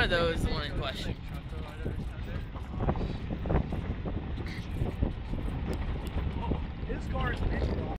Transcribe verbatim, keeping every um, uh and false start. one of those, the one in question. His car is